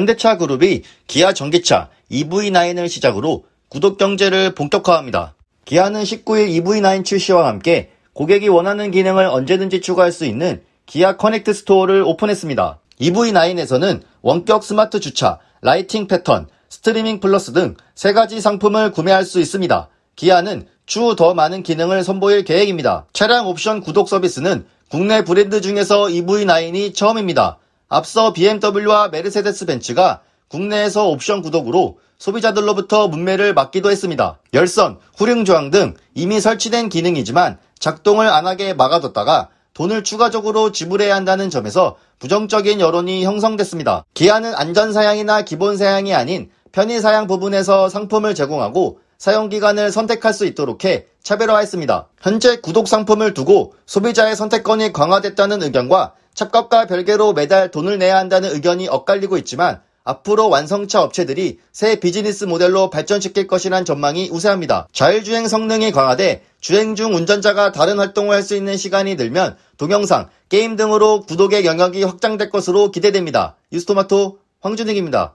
현대차그룹이 기아 전기차 EV9을 시작으로 구독 경제를 본격화합니다. 기아는 19일 EV9 출시와 함께 고객이 원하는 기능을 언제든지 추가할 수 있는 기아 커넥트 스토어를 오픈했습니다. EV9에서는 원격 스마트 주차, 라이팅 패턴, 스트리밍 플러스 등 3가지 상품을 구매할 수 있습니다. 기아는 추후 더 많은 기능을 선보일 계획입니다. 차량 옵션 구독 서비스는 국내 브랜드 중에서 EV9이 처음입니다. 앞서 BMW와 메르세데스 벤츠가 국내에서 옵션 구독으로 소비자들로부터 문매를 막기도 했습니다. 열선, 후륜 저항 등 이미 설치된 기능이지만 작동을 안하게 막아뒀다가 돈을 추가적으로 지불해야 한다는 점에서 부정적인 여론이 형성됐습니다. 기아는 안전사양이나 기본사양이 아닌 편의사양 부분에서 상품을 제공하고 사용기간을 선택할 수 있도록 해 차별화했습니다. 현재 구독 상품을 두고 소비자의 선택권이 강화됐다는 의견과 찹값과 별개로 매달 돈을 내야 한다는 의견이 엇갈리고 있지만 앞으로 완성차 업체들이 새 비즈니스 모델로 발전시킬 것이란 전망이 우세합니다. 자율주행 성능이 강화돼 주행 중 운전자가 다른 활동을 할 수 있는 시간이 늘면 동영상, 게임 등으로 구독의 영역이 확장될 것으로 기대됩니다. 뉴스토마토 황준익입니다.